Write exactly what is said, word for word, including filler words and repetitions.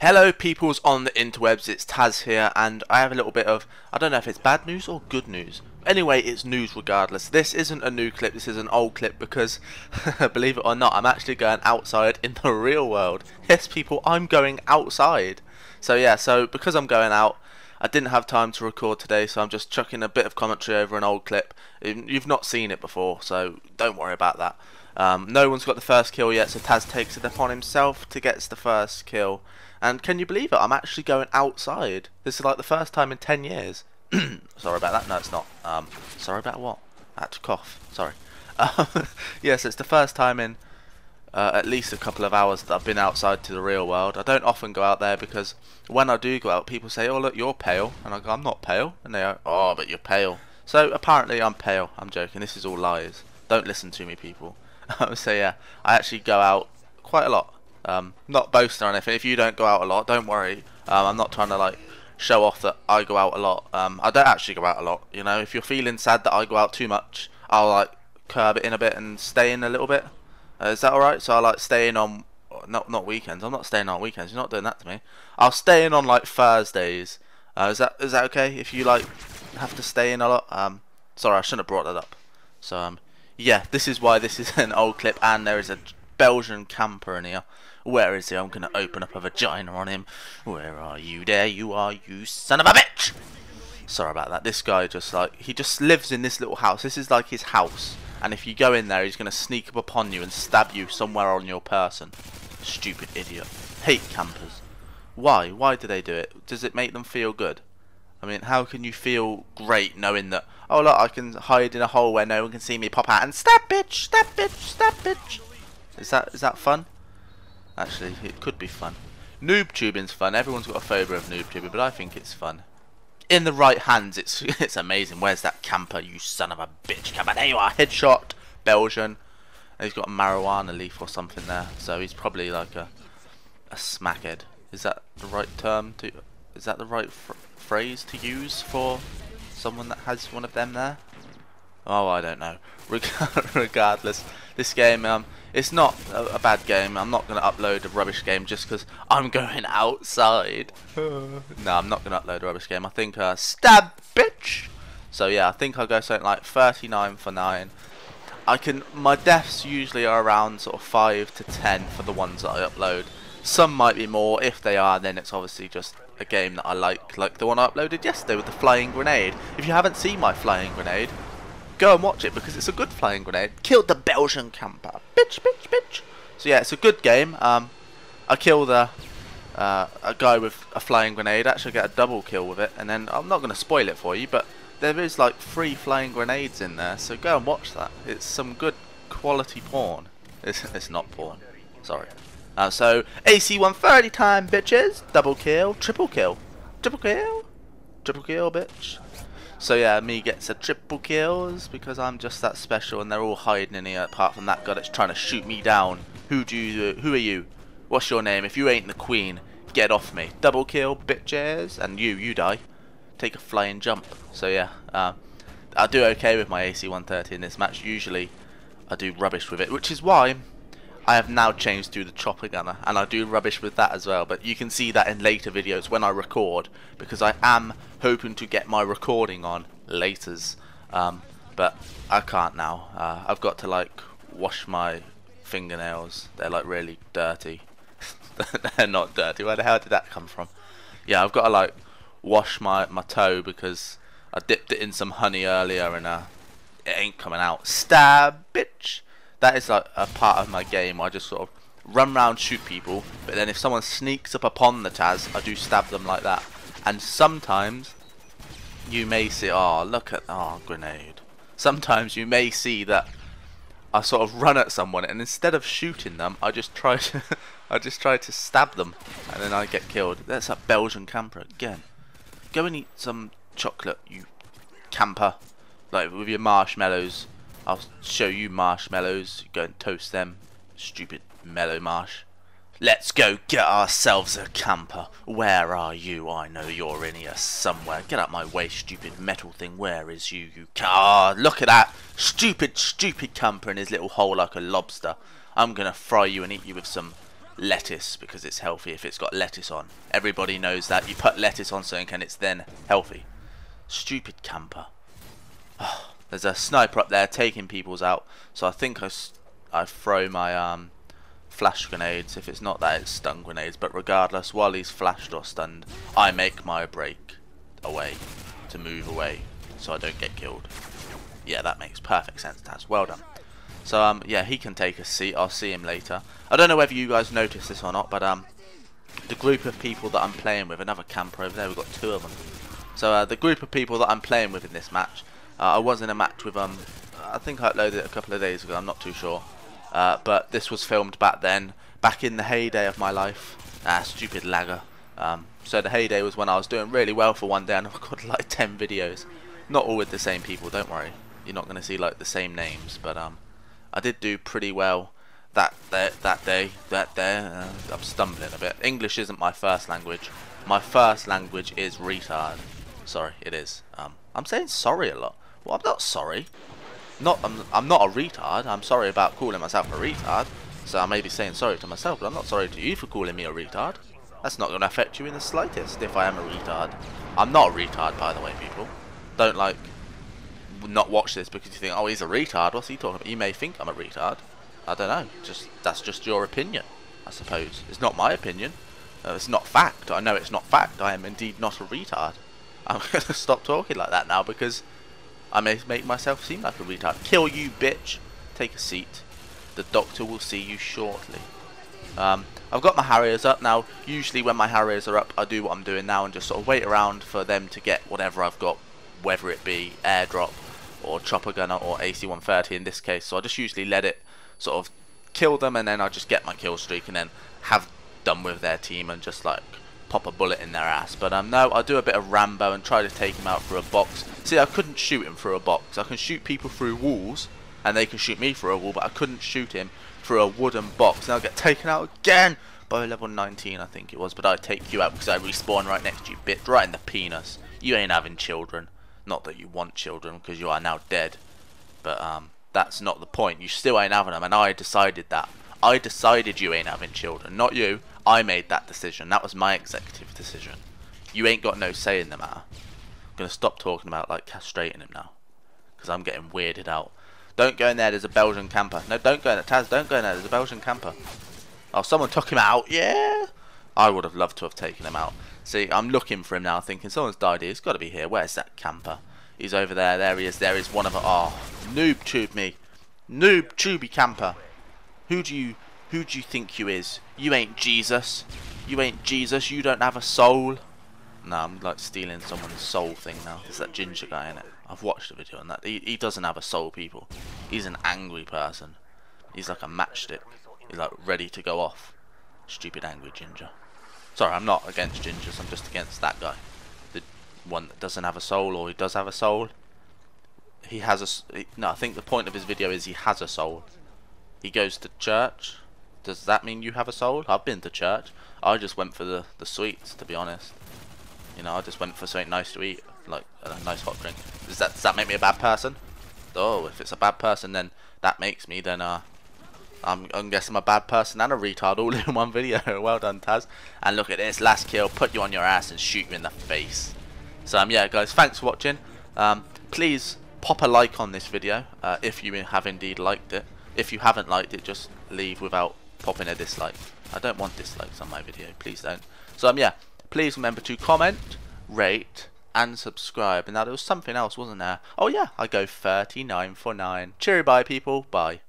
Hello peoples on the interwebs, it's Taz here, and I have a little bit of, I don't know if it's bad news or good news. Anyway, it's news regardless. This isn't a new clip, this is an old clip because, believe it or not, I'm actually going outside in the real world. Yes people, I'm going outside. So yeah, so because I'm going out, I didn't have time to record today, so I'm just chucking a bit of commentary over an old clip. You've not seen it before, so don't worry about that. Um, no one's got the first kill yet, so Taz takes it upon himself to get the first kill. And can you believe it? I'm actually going outside. This is like the first time in ten years. Sorry about that. No, it's not. Um, sorry about what? I had to cough. Sorry. Um, yes, it's the first time in uh, at least a couple of hours that I've been outside to the real world. I don't often go out there because when I do go out, people say, "Oh, look, you're pale," and I go, "I'm not pale," and they go, "Oh, but you're pale." So apparently, I'm pale. I'm joking. This is all lies. Don't listen to me, people. So yeah, I actually go out quite a lot. Um, not boasting or anything. If you don't go out a lot, don't worry. Um, I'm not trying to like show off that I go out a lot. Um, I don't actually go out a lot. You know, if you're feeling sad that I go out too much, I'll like curb it in a bit and stay in a little bit. Uh, is that alright? So I like stay in on not not weekends. I'm not staying on weekends. You're not doing that to me. I'll stay in on like Thursdays. Uh, is that is that okay? If you like have to stay in a lot. Um, sorry, I shouldn't have brought that up. So um. Yeah, this is why this is an old clip, and there is a Belgian camper in here. Where is he? I'm going to open up a vagina on him. Where are you? There you are, you son of a bitch! Sorry about that. This guy just, like, he just lives in this little house. This is, like, his house. And if you go in there, he's going to sneak up upon you and stab you somewhere on your person. Stupid idiot. Hate campers. Why? Why do they do it? Does it make them feel good? I mean, how can you feel great knowing that, oh look, I can hide in a hole where no one can see me, pop out and stab bitch, stab bitch, stab bitch. Is that is that fun? Actually, it could be fun. Noob tubing's fun. Everyone's got a phobia of noob tubing, but I think it's fun. In the right hands, it's it's amazing. Where's that camper, you son of a bitch? Camper, there you are, headshot, Belgian. And he's got a marijuana leaf or something there, so he's probably like a a smackhead. Is that the right term to? Is that the right fr phrase to use for someone that has one of them there? Oh, I don't know. Regardless, this game, um, it's not a, a bad game. I'm not going to upload a rubbish game just because I'm going outside. No, I'm not going to upload a rubbish game. I think, uh, stab, bitch! So, yeah, I think I'll go something like thirty-nine for nine. I can, my deaths usually are around sort of five to ten for the ones that I upload. Some might be more. If they are, then it's obviously just a game that I like, like the one I uploaded yesterday with the flying grenade. If you haven't seen my flying grenade, go and watch it because it's a good flying grenade. Killed the Belgian camper. Bitch, bitch, bitch. So yeah, it's a good game. Um, I killed a, uh, a guy with a flying grenade. Actually, I get a double kill with it. And then, I'm not going to spoil it for you, but there is like three flying grenades in there. So go and watch that. It's some good quality porn. It's, it's not porn. Sorry. Uh, so, A C one thirty time, bitches! Double kill, triple kill. Triple kill? Triple kill, bitch. So yeah, me gets a triple kills because I'm just that special and they're all hiding in here apart from that guy that's trying to shoot me down. Who do you, who are you? What's your name? If you ain't the queen, get off me. Double kill, bitches! And you, you die. Take a flying jump. So yeah, uh, I do okay with my A C one thirty in this match. Usually, I do rubbish with it, which is why I have now changed to the chopper gunner, and I do rubbish with that as well, but you can see that in later videos when I record, because I am hoping to get my recording on laters, um, but I can't now. Uh, I've got to like wash my fingernails, they're like really dirty. They're not dirty, where the hell did that come from? Yeah, I've got to like wash my, my toe because I dipped it in some honey earlier and uh, it ain't coming out. Stab, bitch! That is like a part of my game. I just sort of run round, shoot people, but then if someone sneaks up upon the Taz, I do stab them like that. And sometimes you may see, oh look at, oh grenade. Sometimes you may see that I sort of run at someone, and instead of shooting them, I just try to, I just try to stab them, and then I get killed. That's that Belgian camper again. Go and eat some chocolate, you camper, like with your marshmallows. I'll show you marshmallows. Go and toast them. Stupid mellow marsh. Let's go get ourselves a camper. Where are you? I know you're in here somewhere. Get out my way, stupid metal thing. Where is you? You car. Oh, look at that. Stupid, stupid camper in his little hole like a lobster. I'm going to fry you and eat you with some lettuce because it's healthy if it's got lettuce on. Everybody knows that. You put lettuce on something and it's then healthy. Stupid camper. Oh, there's a sniper up there taking people's out, so I think I, I throw my um, flash grenades. If it's not that, it's stun grenades, but regardless, while he's flashed or stunned, I make my break away to move away so I don't get killed. Yeah, that makes perfect sense, Taz. Well done. So, um, yeah, he can take a seat. I'll see him later. I don't know whether you guys noticed this or not, but um, the group of people that I'm playing with, another camper over there, we've got two of them. So uh, the group of people that I'm playing with in this match, uh, I was in a match with, um, I think I uploaded it a couple of days ago, I'm not too sure. Uh, but this was filmed back then, back in the heyday of my life. Ah, stupid lagger. Um, so the heyday was when I was doing really well for one day and I got like ten videos. Not all with the same people, don't worry. You're not going to see like the same names, but um, I did do pretty well that that, that day. That day, uh, I'm stumbling a bit. English isn't my first language. My first language is retard. Sorry, it is. Um, I'm saying sorry a lot. Well, I'm not sorry. Not I'm. I'm not a retard. I'm sorry about calling myself a retard. So I may be saying sorry to myself, but I'm not sorry to you for calling me a retard. That's not going to affect you in the slightest. If I am a retard, I'm not a retard, by the way, people. Don't like. Not watch this because you think, oh, he's a retard, what's he talking about? You may think I'm a retard, I don't know, just that's just your opinion, I suppose. It's not my opinion, uh, it's not fact. I know it's not fact. I am indeed not a retard. I'm going to stop talking like that now because I may make myself seem like a retard. Kill you, bitch. Take a seat, the doctor will see you shortly. um, I've got my Harriers up now. Usually when my Harriers are up, I do what I'm doing now and just sort of wait around for them to get whatever I've got, whether it be airdrop or chopper gunner or A C one thirty in this case. So I just usually let it sort of kill them and then I just get my kill streak and then have done with their team and just like pop a bullet in their ass. But um, no, I do a bit of Rambo and try to take him out through a box. See, I couldn't shoot him through a box. I can shoot people through walls and they can shoot me through a wall, but I couldn't shoot him through a wooden box. And I'll get taken out again by level nineteen, I think it was. But I take you out because I respawn right next to you, bitch, right in the penis. You ain't having children. Not that you want children, because you are now dead. But um, that's not the point. You still ain't having them, and I decided that. I decided you ain't having children, not you. I made that decision. That was my executive decision. You ain't got no say in the matter. I'm going to stop talking about, like, castrating him now, because I'm getting weirded out. Don't go in there, there's a Belgian camper. No, don't go in there, Taz, don't go in there, there's a Belgian camper. Oh, someone took him out, yeah! I would have loved to have taken him out. See, I'm looking for him now, thinking someone's died here. He's got to be here. Where's that camper? He's over there. There he is. There is one of them. Oh, noob tube me. Noob tubey camper. Who do you who do you think you is? You ain't Jesus. You ain't Jesus. You don't have a soul. No, I'm like stealing someone's soul thing now. It's that ginger guy, innit? I've watched the video and that. He, he doesn't have a soul, people. He's an angry person. He's like a matchstick. He's like ready to go off. Stupid angry ginger. Sorry, I'm not against gingers, I'm just against that guy. The one that doesn't have a soul, or he does have a soul. He has a... He, no, I think the point of his video is he has a soul. He goes to church. Does that mean you have a soul? I've been to church. I just went for the, the sweets, to be honest. You know, I just went for something nice to eat, like a nice hot drink. Does that, does that make me a bad person? Oh, if it's a bad person, then that makes me, then... uh. I'm, I'm guessing I'm a bad person and a retard all in one video. Well done, Taz. And look at this, last kill, put you on your ass and shoot you in the face. So um, yeah, guys, thanks for watching. Um, please pop a like on this video uh, if you have indeed liked it. If you haven't liked it, just leave without popping a dislike. I don't want dislikes on my video, please don't. So um, yeah, please remember to comment, rate and subscribe. And now there was something else, wasn't there? Oh yeah, I go thirty-nine for nine. Cheery bye, people. Bye.